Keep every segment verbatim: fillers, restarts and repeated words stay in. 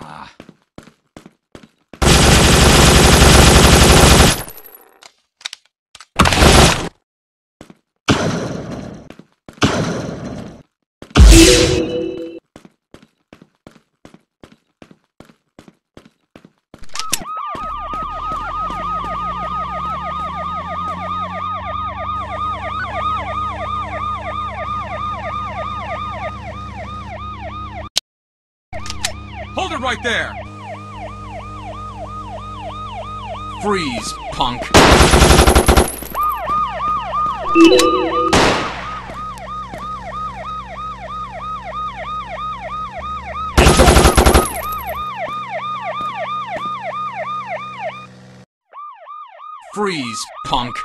Ah. Hold it right there! Freeze, punk! Freeze, punk!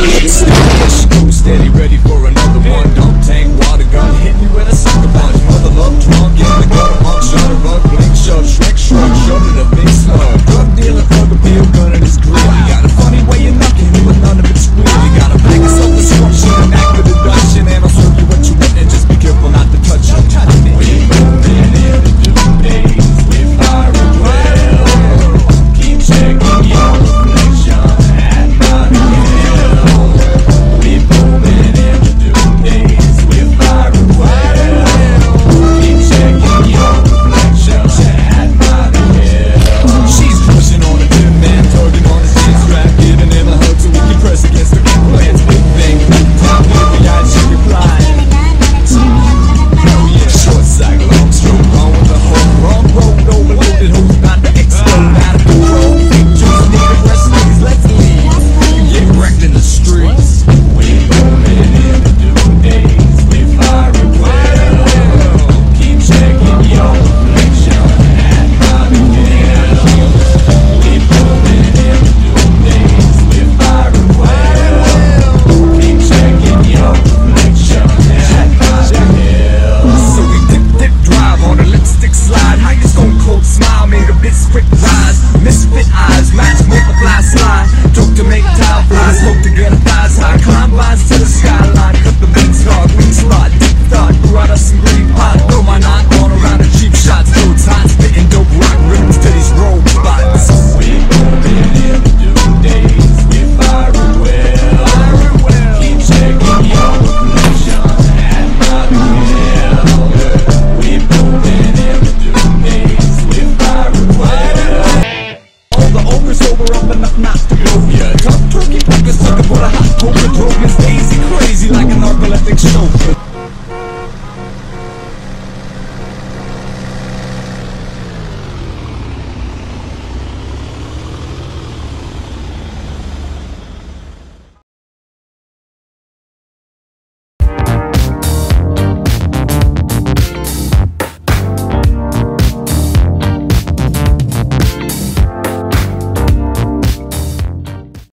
It's not steady, ready for another one. Don't take water, gun hit me with a sucker punch. Mother love drunk, yeah, the gutter, pump, shutter, run, blink, shove, shrink.